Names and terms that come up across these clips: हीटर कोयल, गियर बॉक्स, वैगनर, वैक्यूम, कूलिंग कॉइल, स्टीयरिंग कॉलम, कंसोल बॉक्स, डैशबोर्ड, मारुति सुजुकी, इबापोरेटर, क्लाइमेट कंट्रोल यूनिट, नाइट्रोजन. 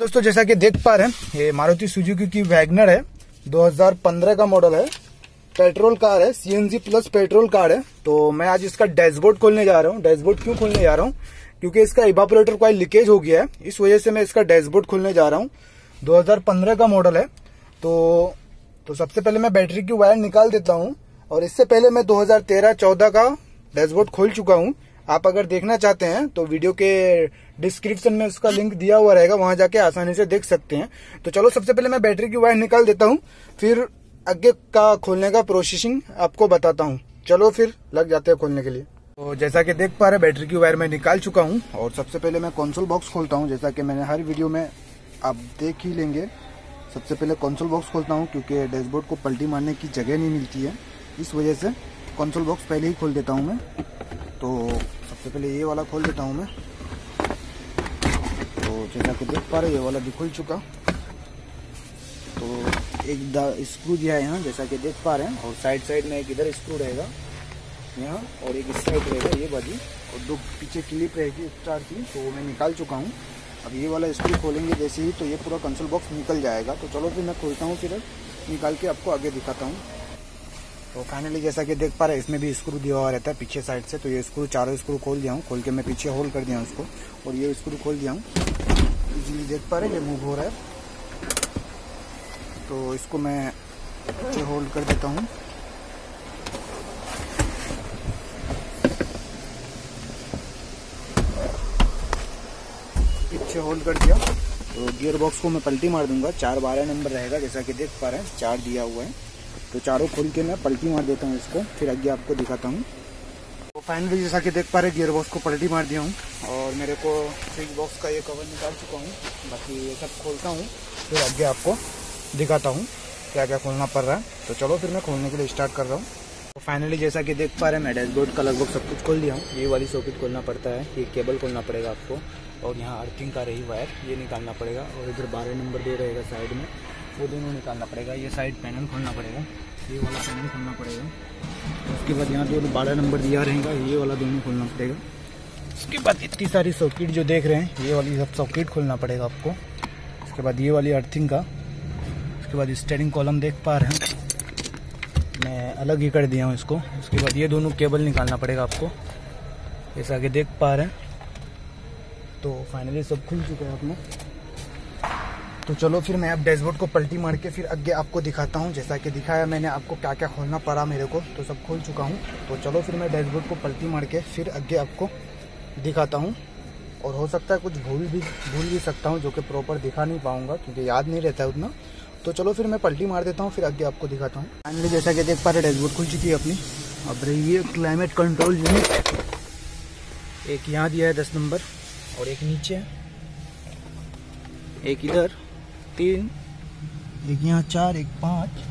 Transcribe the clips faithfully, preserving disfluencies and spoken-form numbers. दोस्तों जैसा कि देख पा रहे हैं ये मारुति सुजुकी की वैगनर है, दो हज़ार पंद्रह का मॉडल है, पेट्रोल कार है, सीएनजी प्लस पेट्रोल कार है। तो मैं आज इसका डैशबोर्ड खोलने जा रहा हूँ। डैशबोर्ड क्यों खोलने जा रहा हूँ? क्योंकि इसका इबापोरेटर कोयल लीकेज हो गया है, इस वजह से मैं इसका डैशबोर्ड खोलने जा रहा हूँ। दो हज़ार पंद्रह का मॉडल है। तो तो सबसे पहले मैं बैटरी की वायर निकाल देता हूँ। और इससे पहले मैं दो हज़ार तेरह चौदह का डैशबोर्ड खोल चुका हूँ। आप अगर देखना चाहते हैं तो वीडियो के डिस्क्रिप्शन में उसका लिंक दिया हुआ रहेगा, वहां जाके आसानी से देख सकते हैं। तो चलो सबसे पहले मैं बैटरी की वायर निकाल देता हूं, फिर आगे का खोलने का प्रोसेसिंग आपको बताता हूं। चलो फिर लग जाते हैं खोलने के लिए। तो जैसा कि देख पा रहे बैटरी की वायर मैं निकाल चुका हूँ। और सबसे पहले मैं कंसोल बॉक्स खोलता हूँ, जैसा कि मैंने हर वीडियो में आप देख ही लेंगे। सबसे पहले कंसोल बॉक्स खोलता हूँ क्योंकि डैशबोर्ड को पलटी मारने की जगह नहीं मिलती है, इस वजह से कंसोल बॉक्स पहले ही खोल देता हूँ मैं। तो सबसे पहले ये वाला खोल देता हूँ मैं। तो जैसा कि देख पा रहे ये वाला भी खुल चुका। तो एक दा स्क्रू दिया है यहाँ, जैसा कि देख पा रहे हैं। और साइड साइड में एक इधर स्क्रू रहेगा यहाँ, और एक इस साइड रहेगा ये बाजू, और दो पीछे क्लिप रहेगी स्टार की। तो मैं निकाल चुका हूँ। अब ये वाला स्क्रू खोलेंगे जैसे ही तो ये पूरा कंसोल बॉक्स निकल जाएगा। तो चलो फिर मैं खोलता हूँ, फिर निकाल के आपको आगे दिखाता हूँ। तो फाइनली जैसा कि देख पा रहे इसमें भी स्क्रू दिया हुआ रहता है पीछे साइड से। तो ये स्क्रू चारों स्क्रू खोल दिया हूँ, खोल के मैं पीछे होल कर दिया हूँ उसको, और ये स्क्रू खोल दिया हूँ। इजीली देख पा रहे ये मूव हो रहा है। तो इसको मैं पीछे होल्ड कर देता हूँ। पीछे होल्ड कर दिया। तो गियर बॉक्स को मैं पलटी मार दूंगा, चार बारह नंबर रहेगा, जैसा कि देख पा रहे हैं चार दिया हुआ है। तो चारों खोल के मैं पलटी मार देता हूँ इसको, फिर आगे आपको दिखाता हूँ। तो फाइनली जैसा कि देख पा रहे गियर बॉक्स को पलटी मार दिया हूँ, और मेरे को स्विच बॉक्स का ये कवर निकाल चुका हूँ। बाकी ये सब खोलता हूँ, फिर आगे आपको दिखाता हूँ क्या क्या खोलना पड़ रहा है। तो चलो फिर मैं खोलने के लिए स्टार्ट कर रहा हूँ। तो फाइनली जैसा कि देख पा रहे मैं डैशबोर्ड का लगभग सब कुछ खोल दिया हूँ। ये वाली सॉकेट खोलना पड़ता है, ये केबल खोलना पड़ेगा आपको, और यहाँ अर्थिंग का रही वायर ये निकालना पड़ेगा, और इधर बारह नंबर दो रहेगा साइड में वो दोनों निकालना पड़ेगा। ये साइड पैनल खोलना पड़ेगा, ये वाला पैनल खोलना पड़ेगा। उसके बाद यहाँ जो बारह नंबर दिया रहेगा ये वाला दोनों खोलना पड़ेगा। उसके बाद इतनी सारी सॉकेट जो देख रहे हैं ये वाली सब सॉकेट खोलना पड़ेगा आपको। उसके बाद ये वाली अर्थिंग का, उसके बाद स्टीयरिंग कॉलम देख पा रहे हैं मैं अलग ही कर दिया हूँ इसको। उसके बाद ये दोनों केबल निकालना पड़ेगा आपको, जैसा कि देख पा रहे हैं। तो फाइनली सब खुल चुका है अपना। तो चलो फिर मैं आप डैशबोर्ड को पलटी मार के फिर आगे आपको दिखाता हूँ। जैसा कि दिखाया मैंने आपको क्या क्या खोलना पड़ा मेरे को, तो सब खोल चुका हूँ। तो चलो फिर मैं डैशबोर्ड को पलटी मार के फिर आगे आपको दिखाता हूँ। और हो सकता है कुछ भूल भी भूल भी सकता हूँ, जो कि प्रॉपर दिखा नहीं पाऊँगा क्योंकि याद नहीं रहता है उतना। तो चलो फिर मैं पलटी मार देता हूँ, फिर आगे आपको दिखाता हूँ। फाइनली जैसा कि देख पा रहे डैशबोर्ड खुल चुकी है अपनी। अब रही है क्लाइमेट कंट्रोल यूनिट, एक यहाँ दिया है दस नंबर, और एक नीचे, एक इधर तीन, एक यहाँ चार, एक पाँच,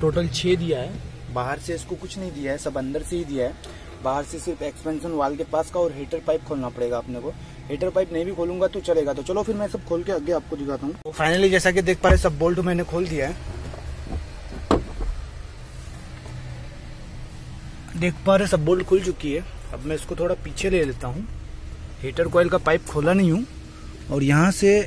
टोटल छः दिया है। बाहर से इसको कुछ नहीं दिया है, सब अंदर से ही दिया है। बाहर से सिर्फ एक्सपेंशन वाल्व के पास का और हीटर पाइप खोलना पड़ेगा अपने को। हीटर पाइप नहीं भी खोलूंगा तो चलेगा। तो चलो फिर मैं सब खोल के आगे आपको दिखाता हूँ। फाइनली जैसा कि देख पा रहे सब बोल्ट मैंने खोल दिया है, देख पा रहे सब बोल्ट खुल चुकी है। अब मैं इसको थोड़ा पीछे ले लेता हूँ, हीटर कोयल का पाइप खोला नहीं हूँ। और यहाँ से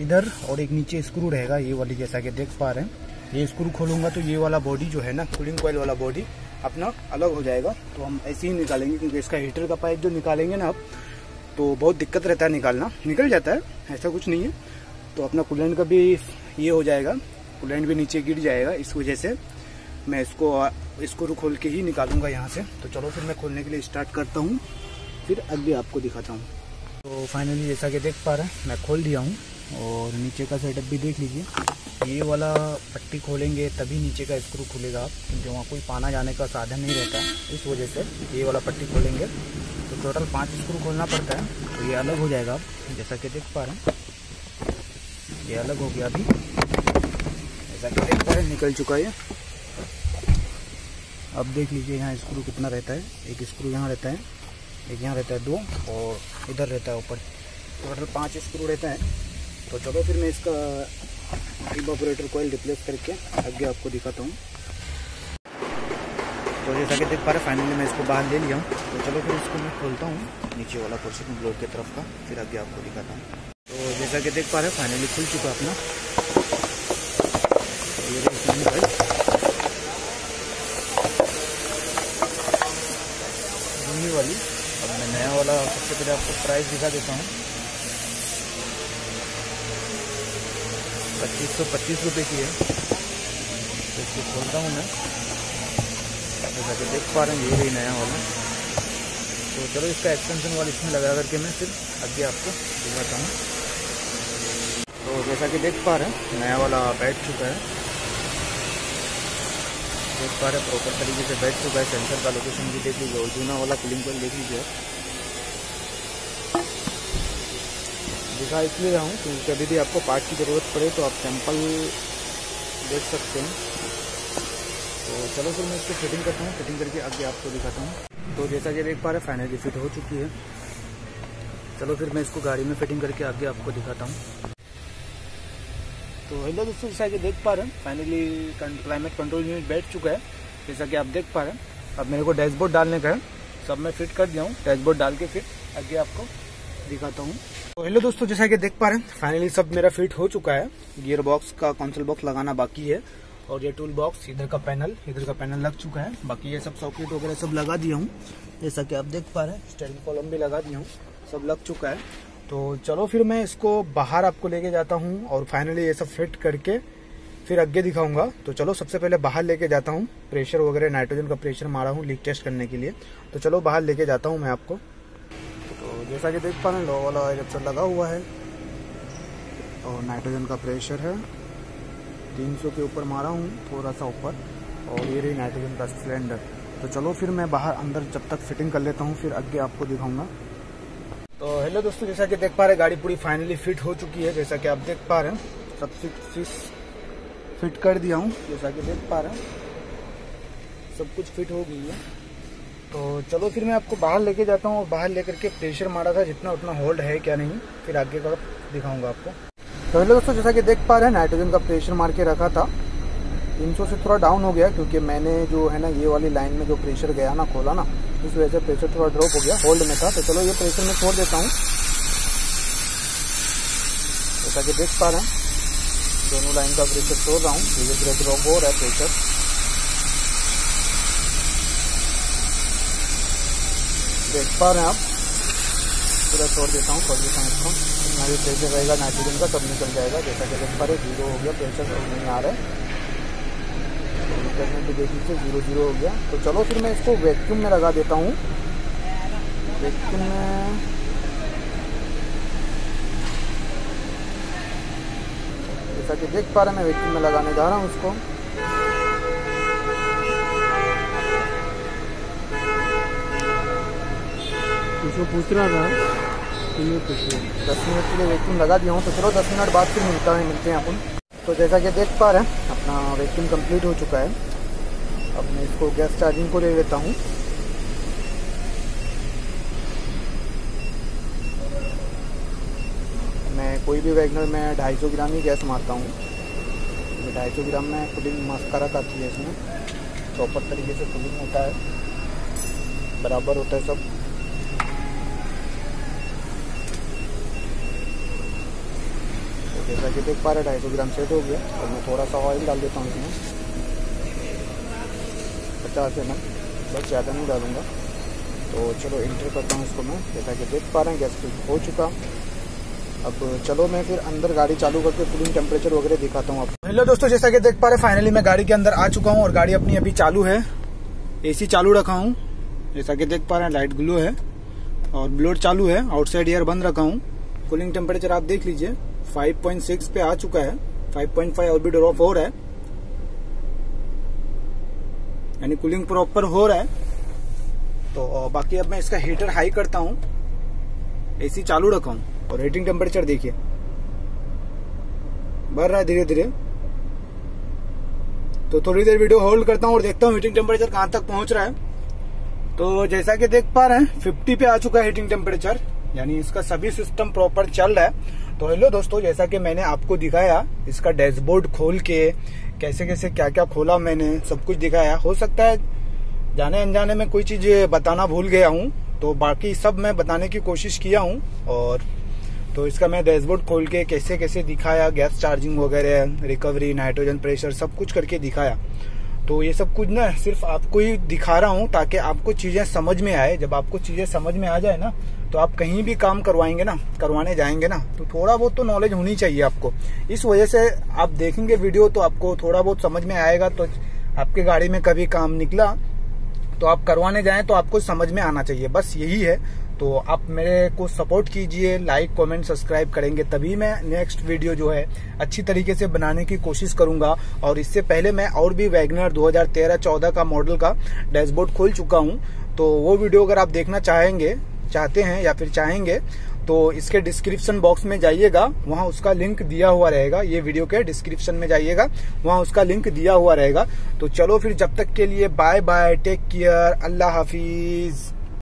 इधर और एक नीचे स्क्रू रहेगा ये वाली, जैसा कि देख पा रहे हैं। ये स्क्रू खोलूंगा तो ये वाला बॉडी जो है ना कूलिंग कॉइल वाला बॉडी अपना अलग हो जाएगा। तो हम ऐसे ही निकालेंगे क्योंकि इसका हीटर का पाइप जो निकालेंगे ना आप तो बहुत दिक्कत रहता है निकालना, निकल जाता है, ऐसा कुछ नहीं है। तो अपना कूलेंट का भी ये हो जाएगा, कूलेंट भी नीचे गिर जाएगा, इस वजह से मैं इसको स्क्रू खोल के ही निकालूंगा यहाँ से। तो चलो फिर मैं खोलने के लिए स्टार्ट करता हूँ, फिर अगले आपको दिखाता हूँ। तो फाइनली जैसा कि देख पा रहे हैं मैं खोल दिया हूँ, और नीचे का सेटअप भी देख लीजिए। ये वाला पट्टी खोलेंगे तभी नीचे का स्क्रू खुलेगा आप, क्योंकि वहाँ कोई पाना जाने का साधन नहीं रहता, इस वजह से ये वाला पट्टी खोलेंगे। तो टोटल पाँच स्क्रू खोलना पड़ता है, तो ये अलग हो जाएगा आप, जैसा कि देख पा रहे हैं ये अलग हो गया अभी, जैसा कि देख पा रहे निकल चुका है। अब देख लीजिए यहाँ स्क्रू कितना रहता है, एक स्क्रू यहाँ रहता है, एक यहाँ रहता है दो, और इधर रहता है ऊपर, टोटल पाँच स्क्रू रहता है। तो चलो फिर मैं इसका इबापोरेटर कोयल रिप्लेस करके आगे आपको दिखाता हूँ। तो जैसा कि देख पा रहे फाइनली मैं इसको बाहर ले लिया हूँ। तो चलो फिर इसको मैं खोलता हूँ। नीचे वाला पोर्शन ब्लोक की तरफ का, फिर आगे आपको दिखाता हूँ। तो जैसा कि देख पा रहे हैं फाइनली खुल चुका अपना ये वैक्यूम कॉइल। धीमी वाली अब मैं नया वाला सबसे पहले आपको प्राइस दिखा देता हूँ। पच्चीस सौ पच्चीस रुपये की है। तो इसको खोलता हूँ मैं, जैसा कि देख पा रहे हैं ये भी नया वाला। तो चलो इसका एक्सपेंशन वाल्व इसमें लगा करके मैं फिर आगे आपको दिखाता हूँ। तो जैसा कि देख पा रहे हैं नया वाला बैठ चुका है, देख पा रहे प्रॉपर तरीके से बैठ चुका है। सेंसर का लोकेशन भी देख लीजिए और जूना वाला कूलिंग कॉइल देख लीजिए। दिखा इसलिए रहा हूँ क्योंकि कभी भी आपको पार्ट की ज़रूरत पड़े तो आप सैंपल देख सकते हैं। तो चलो फिर मैं इसको फिटिंग करता हूँ, फिटिंग करके आगे आपको दिखाता हूँ। तो जैसा कि देख पा रहे हैं फाइनली फिट हो चुकी है। चलो फिर मैं इसको गाड़ी में फिटिंग करके आगे आपको दिखाता हूँ। तो हेलो दोस्तों, जैसा कि देख पा रहे हैं फाइनली क्लाइमेट कंट्रोल यूनिट बैठ चुका है। जैसा कि आप देख पा रहे हैं अब मेरे को डैशबोर्ड डालने का है, सब मैं फिट कर दिया हूँ। डैशबोर्ड डाल के फिर आगे आपको दिखाता हूँ। तो हेलो दोस्तों, जैसा कि देख पा रहे हैं फाइनली सब मेरा फिट हो चुका है। गियर बॉक्स का कंसोल बॉक्स लगाना बाकी है और ये टूल बॉक्स, इधर का पैनल, इधर का पैनल लग चुका है। बाकी ये सब सॉकेट वगैरह सब लगा दिया हूँ, जैसा कि आप देख पा रहे हैं। स्टीयरिंग कॉलम भी लगा दिया हूँ, सब लग चुका है। तो चलो फिर मैं इसको बाहर आपको लेके जाता हूँ और फाइनली ये सब फिट करके फिर आगे दिखाऊंगा। तो चलो सबसे पहले बाहर लेके जाता हूँ। प्रेशर वगैरह नाइट्रोजन का प्रेशर मारा हूँ लीक टेस्ट करने के लिए। तो चलो बाहर लेके जाता हूँ मैं आपको। तो जैसा कि देख पा रहे हैं लो वाला एडप्टर लगा हुआ है और नाइट्रोजन का प्रेशर है तीन सौ के ऊपर मारा हूँ, थोड़ा सा ऊपर। और ये रही नाइट्रोजन का सिलेंडर। तो चलो फिर मैं बाहर अंदर जब तक फिटिंग कर लेता हूँ, फिर आगे आपको दिखाऊंगा। तो हेलो दोस्तों, जैसा कि देख पा रहे हैं गाड़ी पूरी फाइनली फिट हो चुकी है। जैसा कि आप देख पा रहे हैं सब चीज फिट कर दिया हूँ, जैसा कि देख पा रहे हैं सब कुछ फिट हो गई है। तो चलो फिर मैं आपको बाहर लेके जाता हूँ और बाहर लेकर के प्रेशर मारा था जितना उतना होल्ड है क्या नहीं, फिर आगे का दिखाऊंगा आपको। तो हेलो दोस्तों, जैसा कि देख पा रहे हैं नाइट्रोजन का प्रेशर मार के रखा था, तीन सौ से थोड़ा डाउन हो गया क्योंकि मैंने जो है ना ये वाली लाइन में जो प्रेशर गया ना खोला ना, इस वजह से प्रेशर थोड़ा ड्रॉप हो गया, होल्ड में था। तो चलो ये प्रेशर में छोड़ देता हूँ। जैसा कि देख पा रहे हैं दोनों लाइन का प्रेशर छोड़ रहा हूँ, धीरे धीरे ड्रॉप हो रहा है प्रेशर। देख पा रहे हैं आप, पूरा छोड़ देता हूँ, खोल देता हूँ इसको। इतना भी प्रेशर रहेगा नाइट्रोजन का सब निकल जाएगा। जैसा कि देख पा रहे जीरो हो गया प्रेशर, नहीं आ रहा है तो भी देख लीजिए जीरो जीरो हो गया। तो चलो फिर मैं इसको वैक्यूम में लगा देता हूँ। वैक्यूम में जैसा कि देख पा रहे मैं वैक्यूम में लगाने जा रहा हूँ उसको। उसको पूछ रहा था दस मिनट के लिए वैक्यूम लगा दिया हूँ। तो चलो दस मिनट बाद फिर मिलता है मिलते हैं अपन। तो जैसा कि देख पा रहे हैं अपना वैक्यूम कंप्लीट हो चुका है। अब मैं इसको गैस चार्जिंग को ले लेता हूँ। मैं कोई भी वैगनर में ढाई सौ ग्राम ही गैस मारता हूँ। तो ढाई सौ ग्राम में कूलिंग मस्करक आती है, इसमें प्रॉपर तरीके से कूलिंग होता है, बराबर होता है सब। जैसा कि देख पा रहे ढाई सौ ग्राम सेट हो गया और मैं थोड़ा सा ऑयल डाल देता हूँ इसमें, पचास एम एल, बस ज़्यादा नहीं डालूँगा। तो चलो एंटर करता हूँ इसको मैं। जैसा कि देख पा रहे हैं गैस फिट हो चुका। अब चलो मैं फिर अंदर गाड़ी चालू करके कूलिंग टेम्परेचर वगैरह दिखाता हूँ आपको। हेलो दोस्तों, जैसा कि देख पा रहे फाइनली मैं गाड़ी के अंदर आ चुका हूँ और गाड़ी अपनी अभी चालू है। ए सी चालू रखा हूँ, जैसा कि देख पा रहे हैं लाइट ग्लो है और ब्लोअर चालू है, आउटसाइड एयर बंद रखा हूँ। कूलिंग टेम्परेचर आप देख लीजिए फाइव पॉइंट सिक्स पे आ चुका है, फाइव पॉइंट फाइव और भी ड्रॉप हो रहा है, यानी कूलिंग प्रॉपर हो रहा है। तो बाकी अब मैं इसका हीटर हाई करता हूँ, एसी चालू रखा हूँ और हीटिंग टेम्परेचर देखिए बढ़ रहा है धीरे धीरे। तो थोड़ी देर वीडियो होल्ड करता हूँ और देखता हूँ हीटिंग टेम्परेचर कहाँ तक पहुंच रहा है। तो जैसा कि देख पा रहे हैं फिफ्टी पे आ चुका है हीटिंग टेम्परेचर, यानी इसका सभी सिस्टम प्रॉपर चल रहा है। तो हेलो दोस्तों, जैसा कि मैंने आपको दिखाया इसका डैशबोर्ड खोल के कैसे कैसे क्या क्या खोला मैंने सब कुछ दिखाया। हो सकता है जाने अनजाने में कोई चीज बताना भूल गया हूँ, तो बाकी सब मैं बताने की कोशिश किया हूँ। और तो इसका मैं डैशबोर्ड खोल के कैसे कैसे दिखाया, गैस चार्जिंग वगैरह, रिकवरी, नाइट्रोजन प्रेशर, सब कुछ करके दिखाया। तो ये सब कुछ ना सिर्फ आपको ही दिखा रहा हूँ ताकि आपको चीजें समझ में आए। जब आपको चीजें समझ में आ जाए ना तो आप कहीं भी काम करवाएंगे ना करवाने जाएंगे ना तो थोड़ा बहुत तो नॉलेज होनी चाहिए आपको। इस वजह से आप देखेंगे वीडियो तो आपको थोड़ा बहुत समझ में आएगा। तो आपके गाड़ी में कभी काम निकला तो आप करवाने जाए तो आपको समझ में आना चाहिए, बस यही है। तो आप मेरे को सपोर्ट कीजिए, लाइक कमेंट सब्सक्राइब करेंगे तभी मैं नेक्स्ट वीडियो जो है अच्छी तरीके से बनाने की कोशिश करूंगा। और इससे पहले मैं और भी वैगनर दो हज़ार तेरह चौदह का मॉडल का डैशबोर्ड खोल चुका हूं, तो वो वीडियो अगर आप देखना चाहेंगे चाहते हैं या फिर चाहेंगे तो इसके डिस्क्रिप्शन बॉक्स में जाइएगा, वहां उसका लिंक दिया हुआ रहेगा। ये वीडियो के डिस्क्रिप्शन में जाइएगा, वहां उसका लिंक दिया हुआ रहेगा। तो चलो फिर, जब तक के लिए बाय बाय, टेक केयर, अल्लाह हाफिज।